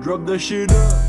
Drop that shit up.